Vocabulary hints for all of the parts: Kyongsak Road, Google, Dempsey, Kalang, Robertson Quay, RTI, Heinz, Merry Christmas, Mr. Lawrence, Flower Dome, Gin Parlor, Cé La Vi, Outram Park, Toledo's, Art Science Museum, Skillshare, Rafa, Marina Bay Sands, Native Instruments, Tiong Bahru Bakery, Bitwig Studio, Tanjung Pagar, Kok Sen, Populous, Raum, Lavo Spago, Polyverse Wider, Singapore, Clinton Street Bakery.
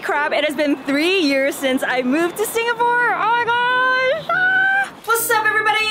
holy crap, it has been 3 years since I moved to Singapore. Oh my gosh! Ah! What's up, everybody?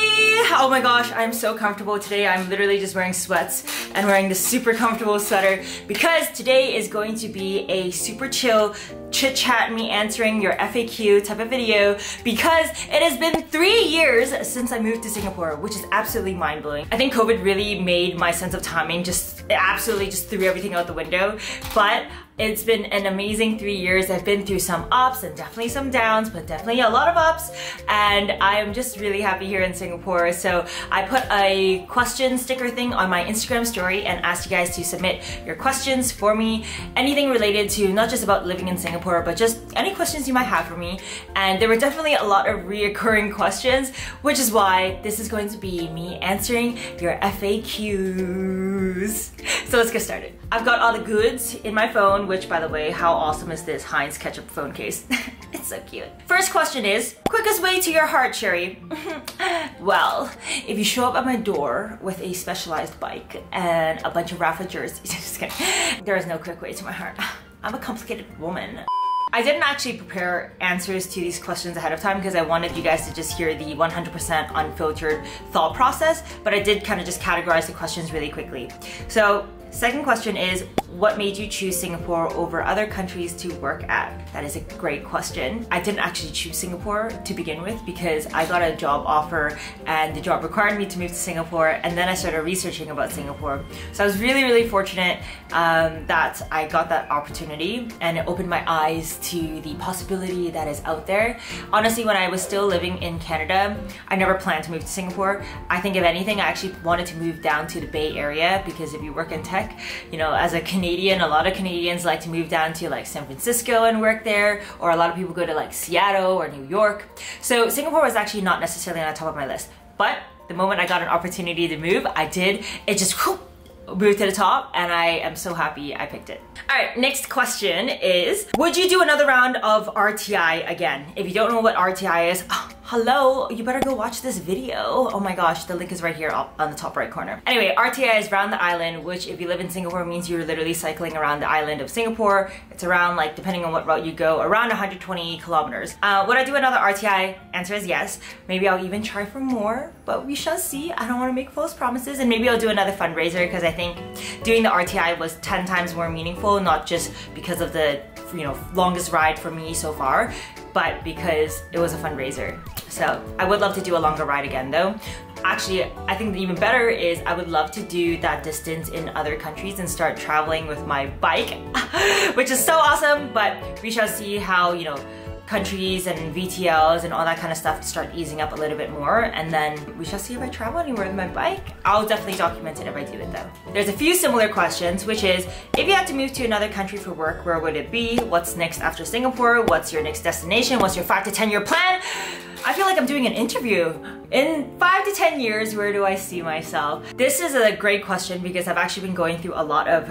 Oh my gosh, I'm so comfortable today. I'm literally just wearing sweats and wearing this super comfortable sweater because today is going to be a super chill chit-chat, me answering your FAQ type of video because it has been 3 years since I moved to Singapore, which is absolutely mind-blowing. I think COVID really made my sense of timing just absolutely just threw everything out the window, but it's been an amazing 3 years. I've been through some ups and definitely some downs, but definitely a lot of ups, and I am just really happy here in Singapore. So I put a question sticker thing on my Instagram story and asked you guys to submit your questions for me, anything related to not just about living in Singapore, but just any questions you might have for me. And there were definitely a lot of reoccurring questions, which is why this is going to be me answering your FAQs. So let's get started. I've got all the goods in my phone, which, by the way, how awesome is this Heinz ketchup phone case? It's so cute. First question is, quickest way to your heart, Sherry? Well, if you show up at my door with a Specialized bike and a bunch of Rafa jerseys, just kidding. There is no quick way to my heart. I'm a complicated woman. I didn't actually prepare answers to these questions ahead of time because I wanted you guys to just hear the 100% unfiltered thought process, but I did kind of just categorize the questions really quickly. So, second question is, what made you choose Singapore over other countries to work at? That is a great question. I didn't actually choose Singapore to begin with because I got a job offer and the job required me to move to Singapore, and then I started researching about Singapore. So I was really, really fortunate that I got that opportunity, and it opened my eyes to the possibility that is out there. Honestly, when I was still living in Canada, I never planned to move to Singapore. I think if anything, I actually wanted to move down to the Bay Area because if you work in tech, you know, as a Canadian, a lot of Canadians like to move down to like San Francisco and work there, or a lot of people go to like Seattle or New York. So Singapore was actually not necessarily on the top of my list, but the moment I got an opportunity to move, I did. It just whoop, moved to the top, and I am so happy I picked it. All right, next question is, would you do another round of RTI again? If you don't know what RTI is, oh, hello, you better go watch this video. Oh my gosh, the link is right here on the top right corner. Anyway, RTI is Round the Island, which if you live in Singapore means you're literally cycling around the island of Singapore. It's around, like, depending on what route you go, around 120 kilometers. Would I do another RTI? Answer is yes. Maybe I'll even try for more, but we shall see. I don't want to make false promises, and maybe I'll do another fundraiser because I think doing the RTI was 10 times more meaningful, not just because of the, you know, longest ride for me so far, but because it was a fundraiser. So I would love to do a longer ride again though. Actually, I think even better is I would love to do that distance in other countries and start traveling with my bike, which is so awesome, but we shall see how, you know, countries and VTLs and all that kind of stuff start easing up a little bit more, and then we shall see if I travel anywhere with my bike. I'll definitely document it if I do it though. There's a few similar questions, which is, if you had to move to another country for work, where would it be? What's next after Singapore? What's your next destination? What's your 5 to 10 year plan? I feel like I'm doing an interview. In 5 to 10 years, where do I see myself? This is a great question because I've actually been going through a lot of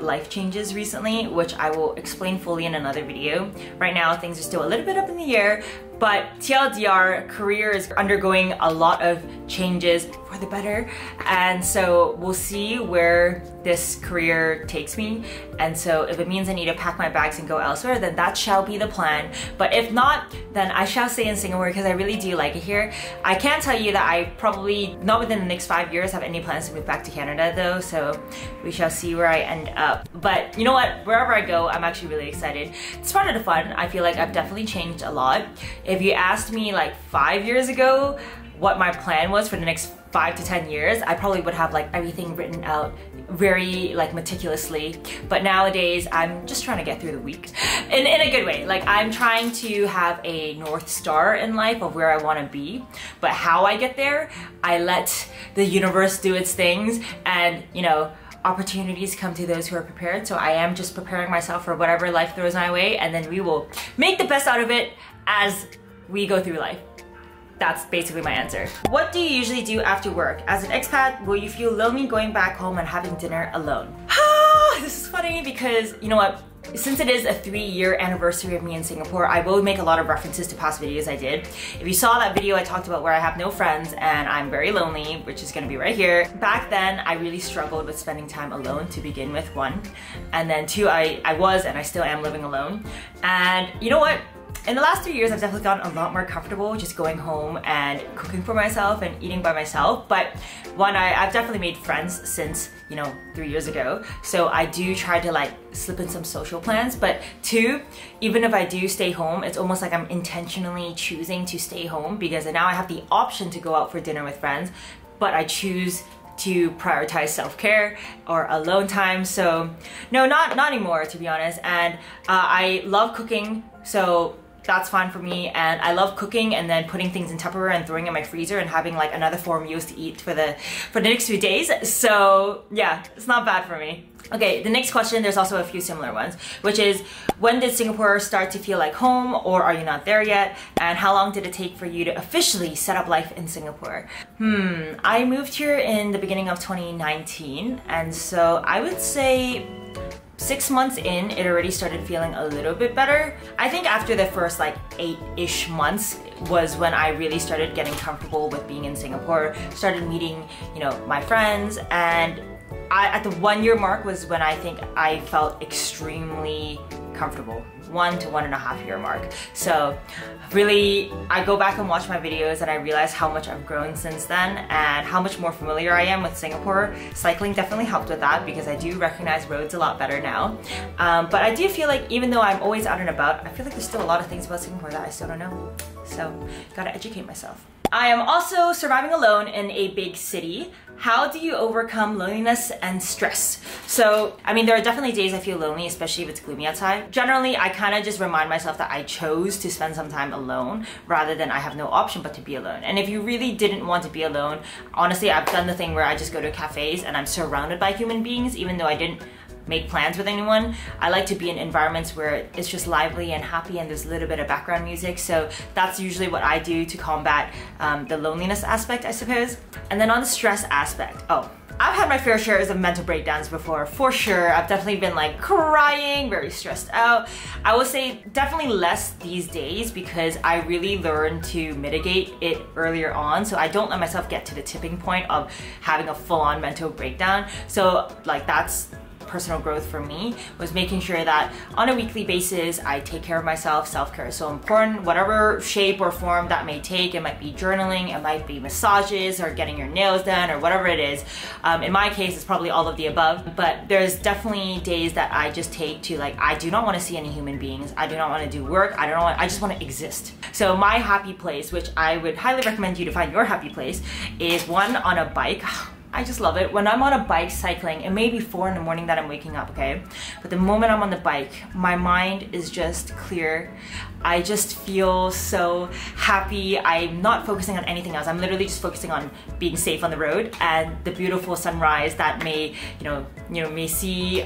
life changes recently, which I will explain fully in another video. Right now, things are still a little bit up in the air, but TLDR, career is undergoing a lot of changes for the better, and so we'll see where this career takes me. And so if it means I need to pack my bags and go elsewhere, then that shall be the plan. But if not, then I shall stay in Singapore because I really do like it here. I can tell you that I probably not within the next 5 years have any plans to move back to Canada though, so we shall see where I end up. But you know what, wherever I go, I'm actually really excited. It's part of the fun. I feel like I've definitely changed a lot. If you asked me like 5 years ago what my plan was for the next 5 to 10 years, I probably would have like everything written out very like meticulously. But nowadays, I'm just trying to get through the week in a good way. Like, I'm trying to have a North Star in life of where I want to be, but how I get there, I let the universe do its things, and, you know, opportunities come to those who are prepared. So I am just preparing myself for whatever life throws my way, and then we will make the best out of it as we go through life. That's basically my answer. What do you usually do after work? As an expat, will you feel lonely going back home and having dinner alone? This is funny because, you know what, Since it is a 3-year anniversary of me in Singapore, I will make a lot of references to past videos I did. If you saw that video, I talked about where I have no friends and I'm very lonely, which is gonna be right here. Back then, I really struggled with spending time alone to begin with, one. And then two, I was and I still am living alone. And you know what? In the last 3 years, I've definitely gotten a lot more comfortable just going home and cooking for myself and eating by myself. But one, I've definitely made friends since, you know, 3 years ago. So I do try to like slip in some social plans. But two, even if I do stay home, it's almost like I'm intentionally choosing to stay home because now I have the option to go out for dinner with friends, but I choose to prioritize self-care or alone time. So no, not anymore, to be honest. And I love cooking, so that's fine for me, and I love cooking and then putting things in Tupperware and throwing in my freezer and having like another 4 meals to eat for the next few days. So yeah, it's not bad for me. Okay, the next question, there's also a few similar ones, which is, when did Singapore start to feel like home, or are you not there yet? And how long did it take for you to officially set up life in Singapore? I moved here in the beginning of 2019, and so I would say 6 months in, it already started feeling a little bit better. I think after the first like 8-ish months was when I really started getting comfortable with being in Singapore, started meeting, you know, my friends, and at the 1-year mark was when I think I felt extremely comfortable. 1 to 1.5 year mark. So really, I go back and watch my videos and I realize how much I've grown since then and how much more familiar I am with Singapore. Cycling definitely helped with that because I do recognize roads a lot better now. But I do feel like even though I'm always out and about, I feel like there's still a lot of things about Singapore that I still don't know. So gotta educate myself. I am also surviving alone in a big city. How do you overcome loneliness and stress? So, I mean, there are definitely days I feel lonely, especially if it's gloomy outside. Generally, I kind of just remind myself that I chose to spend some time alone rather than I have no option but to be alone. And if you really didn't want to be alone, honestly, I've done the thing where I just go to cafes and I'm surrounded by human beings, even though I didn't make plans with anyone. I like to be in environments where it's just lively and happy and there's a little bit of background music, so that's usually what I do to combat the loneliness aspect, I suppose. And then on the stress aspect, oh, I've had my fair share of mental breakdowns before, for sure. I've definitely been like crying, very stressed out. I would say definitely less these days because I really learned to mitigate it earlier on, so I don't let myself get to the tipping point of having a full-on mental breakdown. So like that's personal growth for me, was making sure that on a weekly basis I take care of myself. Self-care is so important, whatever shape or form that may take. It might be journaling, it might be massages or getting your nails done or whatever it is. In my case, it's probably all of the above, but there's definitely days that I just take to like, I do not want to see any human beings, I do not want to do work, I just want to exist. So my happy place, which I would highly recommend you to find your happy place, is one, on a bike. I just love it. When I'm on a bike cycling, it may be 4 in the morning that I'm waking up, okay? But the moment I'm on the bike, my mind is just clear. I just feel so happy. I'm not focusing on anything else. I'm literally just focusing on being safe on the road and the beautiful sunrise that may, may see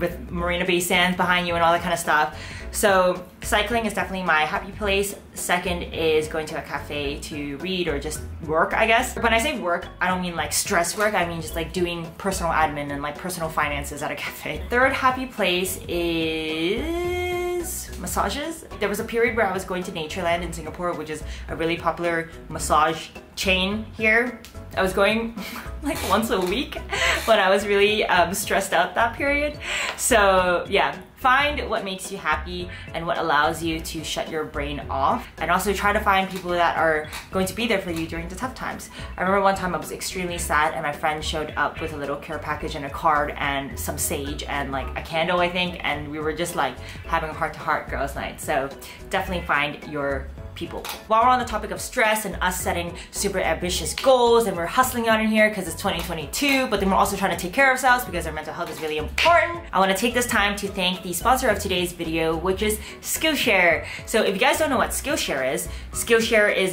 with Marina Bay Sands behind you and all that kind of stuff. So cycling is definitely my happy place. Second is going to a cafe to read or just work, I guess. When I say work, I don't mean like stress work, I mean just like doing personal admin and like personal finances at a cafe. Third happy place is massages. There was a period where I was going to Natureland in Singapore, which is a really popular massage chain here. I was going like once a week when I was really stressed out that period. So yeah, find what makes you happy and what allows you to shut your brain off, and also try to find people that are going to be there for you during the tough times. I remember one time I was extremely sad and my friend showed up with a little care package and a card and some sage and like a candle, I think, and we were just like having a heart-to-heart girls' night. So definitely find your people. While we're on the topic of stress and us setting super ambitious goals and we're hustling out in here because it's 2022, but then we're also trying to take care of ourselves because our mental health is really important, I want to take this time to thank the sponsor of today's video, which is Skillshare. So if you guys don't know what Skillshare is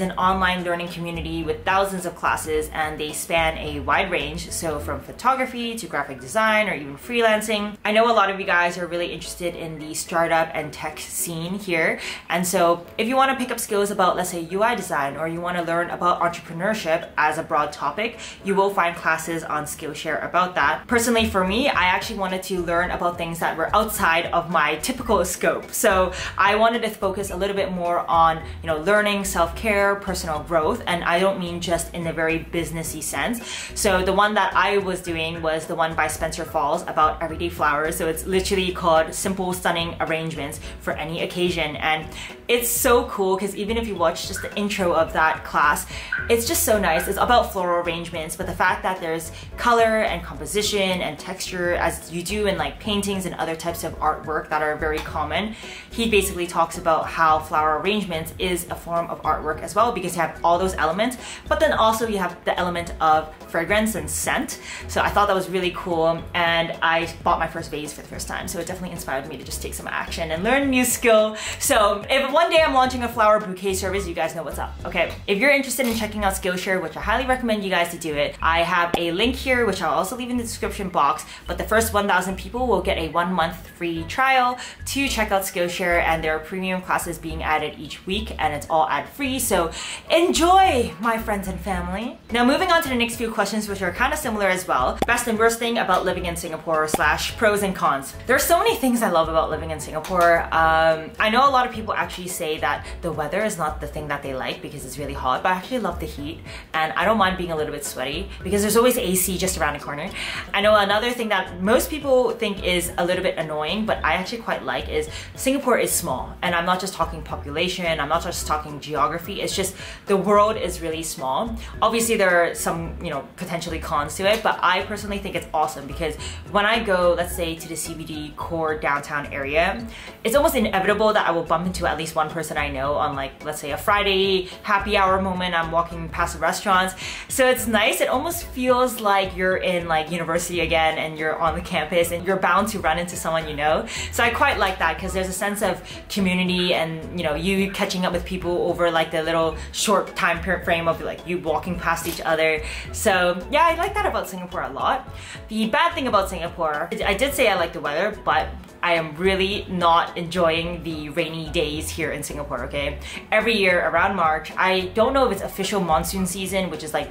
an online learning community with thousands of classes, and they span a wide range, so from photography to graphic design or even freelancing. I know a lot of you guys are really interested in the startup and tech scene here, and so if you want to pick up skills about, let's say, UI design, or you want to learn about entrepreneurship as a broad topic, you will find classes on Skillshare about that. Personally, for me, I actually wanted to learn about things that were outside of my typical scope. So I wanted to focus a little bit more on, you know, learning, self-care, personal growth, and I don't mean just in a very businessy sense. So the one that I was doing was the one by Spencer Falls about everyday flowers. So it's literally called Simple Stunning Arrangements for Any Occasion, and it's so cool because even if you watch just the intro of that class, it's just so nice. It's about floral arrangements, but the fact that there's color and composition and texture, as you do in like paintings and other types of artwork that are very common, he basically talks about how flower arrangements is a form of artwork as well, because you have all those elements, but then also you have the element of fragrance and scent. So I thought that was really cool, and I bought my first vase for the first time, so it definitely inspired me to just take some action and learn a new skill. So if one day I'm launching a flower bouquet service, you guys know what's up, okay? If you're interested in checking out Skillshare, which I highly recommend you guys to do it, I have a link here, which I'll also leave in the description box, but the first 1,000 people will get a 1 month free trial to check out Skillshare, and there are premium classes being added each week, and it's all ad-free, so enjoy, my friends and family. Now moving on to the next few questions, which are kind of similar as well. Best and worst thing about living in Singapore / pros and cons. There are so many things I love about living in Singapore. I know a lot of people actually say that the weather is not the thing that they like because it's really hot, but I actually love the heat, and I don't mind being a little bit sweaty because there's always AC just around the corner. I know another thing that most people think is a little bit annoying, but I actually quite like, is Singapore is small, and I'm not just talking population, I'm not just talking geography, it's just the world is really small. Obviously there are some, you know, potentially cons to it, but I personally think it's awesome because when I go, let's say, to the CBD core downtown area, it's almost inevitable that I will bump into at least one person I know on, like, let's say a Friday happy hour moment, I'm walking past the restaurants. So it's nice, it almost feels like you're in like university again and you're on the campus and you're bound to run into someone you know. So I quite like that because there's a sense of community and, you know, you catching up with people over like the little short time frame of like you walking past each other. So yeah, I like that about Singapore a lot. The bad thing about Singapore, I did say I like the weather, but I am really not enjoying the rainy days here in Singapore, okay? Every year around March, I don't know if it's official monsoon season, which is like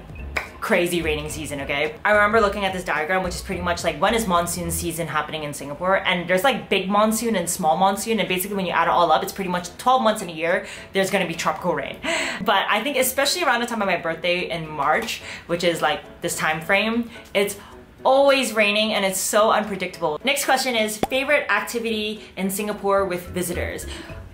crazy raining season, okay? I remember looking at this diagram, which is pretty much like, when is monsoon season happening in Singapore? And there's like big monsoon and small monsoon, and basically when you add it all up, it's pretty much 12 months in a year there's gonna be tropical rain. But I think especially around the time of my birthday in March, which is like this time frame, it's always raining and it's so unpredictable. Next question is favorite activity in Singapore with visitors.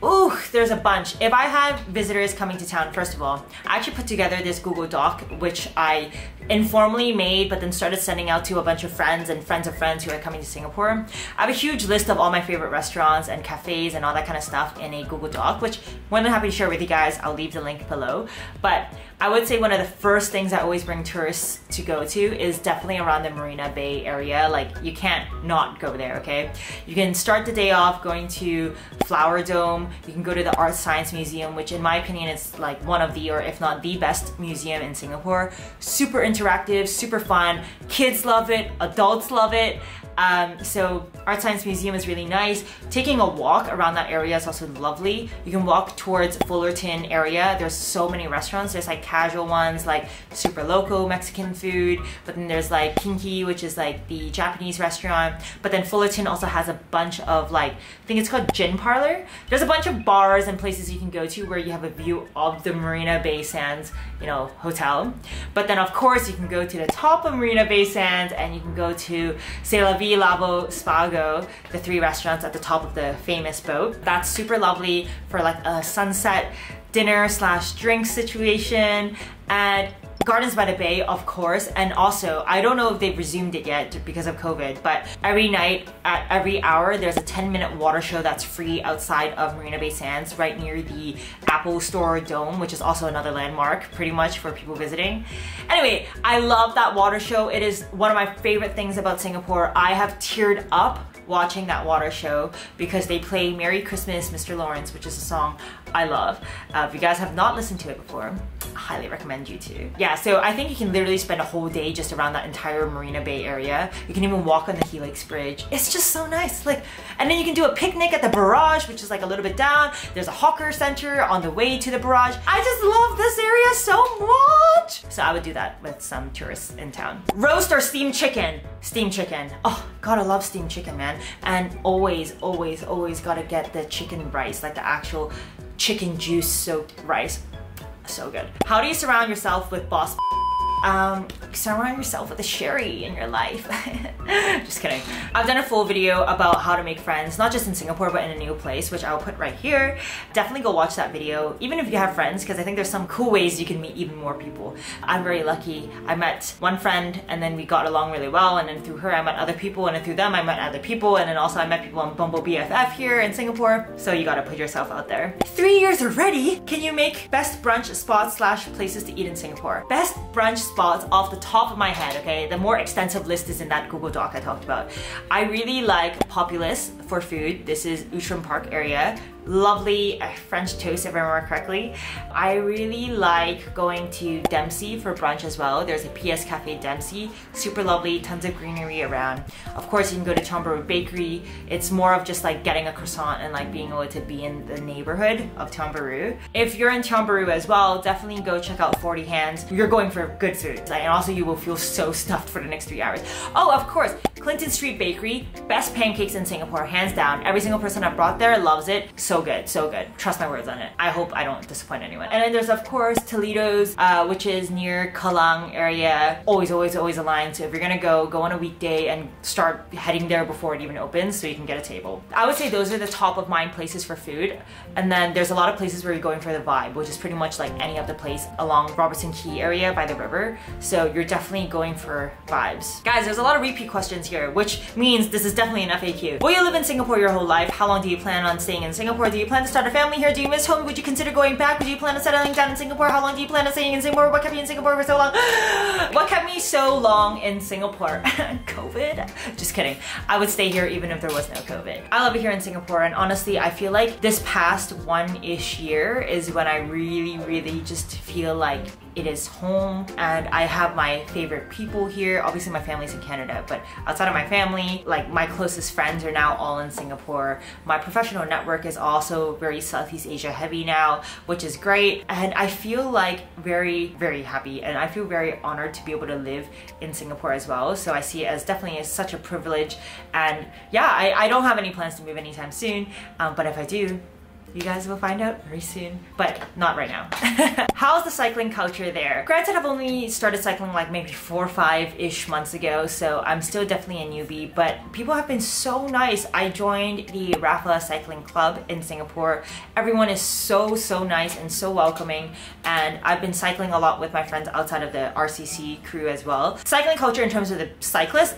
Ooh, there's a bunch. If I have visitors coming to town, first of all, I actually put together this Google Doc, which I informally made but then started sending out to a bunch of friends and friends of friends who are coming to Singapore. I have a huge list of all my favorite restaurants and cafes and all that kind of stuff in a Google Doc, which I'm more than happy to share with you guys. I'll leave the link below. But I would say one of the first things I always bring tourists to go to is definitely around the Marina Bay area. Like, you can't not go there, okay? You can start the day off going to Flower Dome. You can go to the Art Science Museum, which in my opinion is like one of the, or if not the best museum in Singapore. Super interactive, super fun. Kids love it, adults love it. So Art Science Museum is really nice. Taking a walk around that area is also lovely. You can walk towards Fullerton area. There's so many restaurants. There's like casual ones like Super Loco, Mexican food, but then there's like KinKi, which is like the Japanese restaurant. But then Fullerton also has a bunch of like, I think it's called Gin Parlor. There's a bunch of bars and places you can go to where you have a view of the Marina Bay Sands, you know, hotel. But then of course you can go to the top of Marina Bay Sands and you can go to Cé La Vi, Lavo Spago, the three restaurants at the top of the famous boat. That's super lovely for like a sunset dinner / drink situation. And Gardens by the Bay, of course, and also, I don't know if they've resumed it yet because of COVID, but every night at every hour, there's a 10-minute water show that's free outside of Marina Bay Sands, right near the Apple Store Dome, which is also another landmark, pretty much, for people visiting. Anyway, I love that water show. It is one of my favorite things about Singapore. I have teared up watching that water show because they play Merry Christmas, Mr. Lawrence, which is a song I love. If you guys have not listened to it before, highly recommend you to. Yeah, so I think you can literally spend a whole day just around that entire Marina Bay area. You can even walk on the Helix Bridge. It's just so nice. Like, and then you can do a picnic at the barrage, which is like a little bit down. There's a hawker center on the way to the barrage. I just love this area so much. So I would do that with some tourists in town. Roast or steamed chicken? Steamed chicken. Oh, gotta love steamed chicken, man. And always, always, always gotta get the chicken rice, like the actual chicken juice soaked rice. So good. How do you surround yourself with boss? Surround yourself with a sherry in your life. Just kidding. I've done a full video about how to make friends, not just in Singapore, but in a new place, which I'll put right here. Definitely go watch that video, even if you have friends, because I think there's some cool ways you can meet even more people. I'm very lucky. I met one friend and then we got along really well, and then through her I met other people, and then through them I met other people, and then also I met people on Bumble BFF here in Singapore. So you gotta put yourself out there. 3 years already? Can you make best brunch spots slash places to eat in Singapore? Best brunch spots off the top of my head, okay? The more extensive list is in that Google Doc I talked about. I really like Populous for food. This is Outram Park area. Lovely French toast, if I remember correctly. I really like going to Dempsey for brunch as well. There's a PS Cafe Dempsey, super lovely, tons of greenery around. Of course, you can go to Tiong Bahru Bakery. It's more of just like getting a croissant and like being able to be in the neighborhood of Tiong Bahru. If you're in Tiong Bahru as well, definitely go check out 40 Hands. You're going for good food, and also you will feel so stuffed for the next 3 hours. Oh, of course, Clinton Street Bakery, best pancakes in Singapore, hands down. Every single person I brought there loves it. So good, so good. Trust my words on it. I hope I don't disappoint anyone. And then there's of course Toledo's, which is near Kalang area. Always, always, always a line. So if you're gonna go, go on a weekday and start heading there before it even opens so you can get a table. I would say those are the top of mind places for food. And then there's a lot of places where you're going for the vibe, which is pretty much like any other place along Robertson Quay area by the river. So you're definitely going for vibes. Guys, there's a lot of repeat questions here, which means this is definitely an FAQ. Will you live in Singapore your whole life? How long do you plan on staying in Singapore? Do you plan to start a family here? Do you miss home? Would you consider going back? Would you plan on settling down in Singapore? How long do you plan on staying in Singapore? What kept you in Singapore for so long? What kept me so long in Singapore? COVID? Just kidding. I would stay here even if there was no COVID. I love it here in Singapore, and honestly, I feel like this past one-ish year is when I really, really just feel like it is home, and I have my favorite people here. Obviously my family's in Canada, but outside of my family, like my closest friends are now all in Singapore. My professional network is also very Southeast Asia heavy now, which is great. And I feel like very, very happy, and I feel very honored to be able to live in Singapore as well. So I see it as definitely as such a privilege. And yeah, I don't have any plans to move anytime soon, but if I do, you guys will find out very soon, but not right now. How's the cycling culture there? Granted, I've only started cycling like maybe 4 or 5-ish months ago, so I'm still definitely a newbie, but people have been so nice. I joined the Raffles Cycling Club in Singapore. Everyone is so, so nice and so welcoming, and I've been cycling a lot with my friends outside of the RCC crew as well. Cycling culture in terms of the cyclists,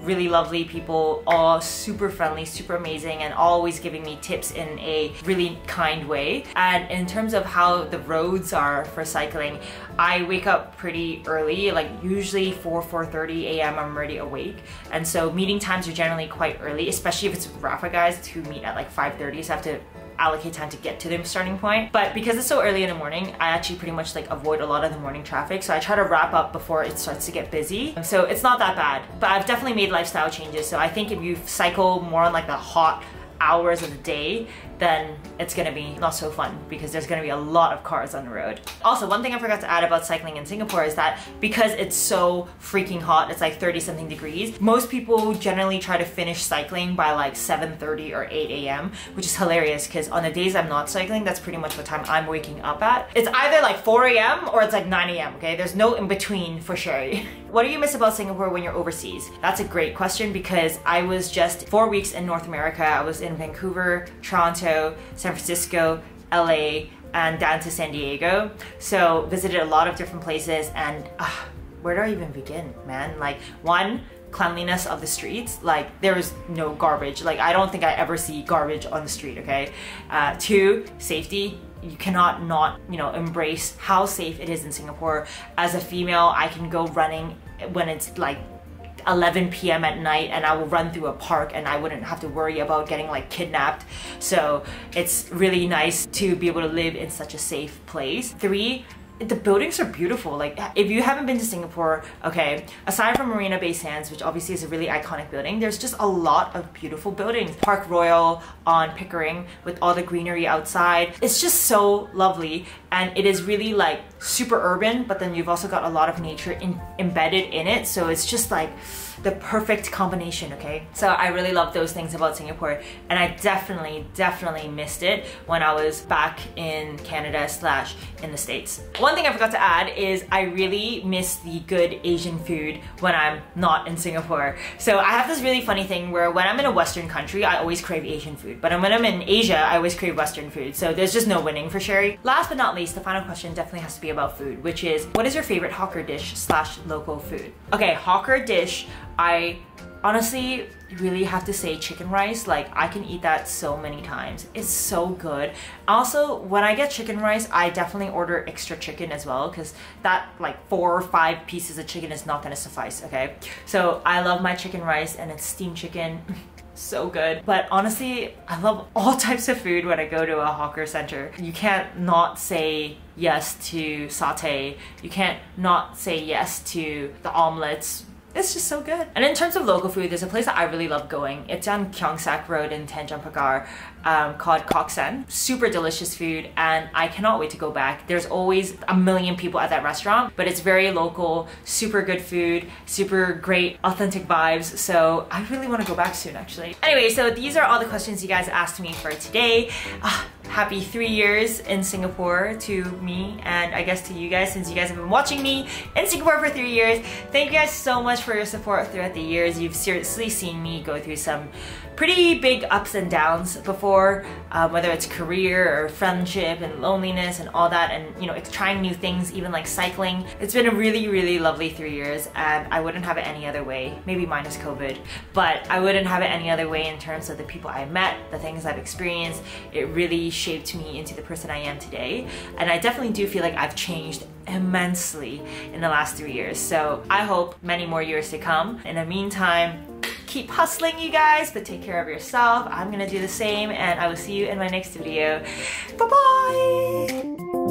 really lovely people, all super friendly, super amazing, and always giving me tips in a really kind way. And in terms of how the roads are for cycling, I wake up pretty early, like usually 4, 4:30 a.m. I'm already awake, and so meeting times are generally quite early, especially if it's Rafa guys who meet at like 5:30, so I have to allocate time to get to the starting point. But because it's so early in the morning, I actually pretty much like avoid a lot of the morning traffic, so I try to wrap up before it starts to get busy. So it's not that bad, but I've definitely made lifestyle changes. So I think if you cycle more on like the hot hours of the day, then it's gonna be not so fun because there's gonna be a lot of cars on the road. Also, one thing I forgot to add about cycling in Singapore is that because it's so freaking hot, it's like 30-something degrees, most people generally try to finish cycling by like 7:30 or 8 a.m., which is hilarious because on the days I'm not cycling, that's pretty much what time I'm waking up at. It's either like 4 a.m. or it's like 9 a.m., okay? There's no in-between for sure. What do you miss about Singapore when you're overseas? That's a great question because I was just 4 weeks in North America. I was in Vancouver, Toronto, San Francisco, LA, and down to San Diego. So visited a lot of different places, and where do I even begin, man? Like, one, cleanliness of the streets. Like, there is no garbage. Like, I don't think I ever see garbage on the street, okay? Two, safety. You cannot not, you know, embrace how safe it is in Singapore. As a female, I can go running when it's like 11 p.m. at night, and I will run through a park and I wouldn't have to worry about getting like kidnapped. So it's really nice to be able to live in such a safe place. Three, the buildings are beautiful. Like, if you haven't been to Singapore, okay, aside from Marina Bay Sands, which obviously is a really iconic building, there's just a lot of beautiful buildings. Park Royal on Pickering with all the greenery outside. It's just so lovely, and it is really like super urban, but then you've also got a lot of nature embedded in it, so it's just like the perfect combination, okay? So I really love those things about Singapore, and I definitely missed it when I was back in Canada / in the States. One thing I forgot to add is I really miss the good Asian food when I'm not in Singapore. So I have this really funny thing where when I'm in a Western country, I always crave Asian food, but when I'm in Asia, I always crave Western food. So there's just no winning for Sherry. Last but not least, the final question definitely has to be about food, which is, what is your favorite hawker dish / local food? Okay, hawker dish, I honestly really have to say chicken rice. Like, I can eat that so many times. It's so good. Also, when I get chicken rice, I definitely order extra chicken as well, because that like 4 or 5 pieces of chicken is not gonna suffice, okay? So I love my chicken rice, and it's steamed chicken. So good. But honestly, I love all types of food when I go to a hawker center. You can't not say yes to satay. You can't not say yes to the omelets. It's just so good. And in terms of local food, there's a place that I really love going. It's on Kyongsak Road in Tanjung Pagar, called Kok Sen. Super delicious food, and I cannot wait to go back. There's always a million people at that restaurant, but it's very local, super good food, super great, authentic vibes. So I really want to go back soon, actually. Anyway, so these are all the questions you guys asked me for today. Happy 3 years in Singapore to me, and I guess to you guys, since you guys have been watching me in Singapore for 3 years. Thank you guys so much for your support throughout the years. You've seriously seen me go through some pretty big ups and downs before, whether it's career or friendship and loneliness and all that, and you know, it's trying new things, even like cycling. It's been a really lovely 3 years, and I wouldn't have it any other way, maybe minus COVID, but I wouldn't have it any other way in terms of the people I met, the things I've experienced. It really shaped me into the person I am today, and I definitely do feel like I've changed immensely in the last 3 years. So I hope many more years to come. In the meantime, keep hustling, you guys, but take care of yourself. I'm gonna do the same, and I will see you in my next video. Bye bye.